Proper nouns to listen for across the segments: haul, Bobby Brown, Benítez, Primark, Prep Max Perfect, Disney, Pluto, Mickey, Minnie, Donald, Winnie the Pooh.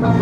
Para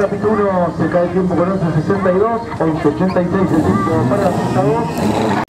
la pista 1 se cae el tiempo con 11.62, 11.86 el tiempo para la pista 2.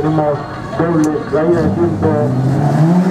tenemos doble caída de tiempo.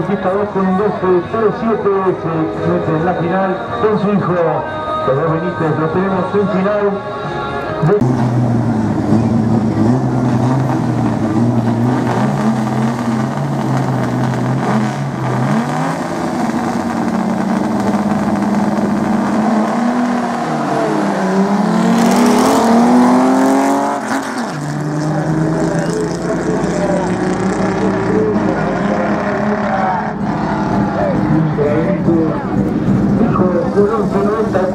Orquesta 2 con 12.07 se mete en la final con su hijo, Pedro Benítez. Lo tenemos en final. Solo 94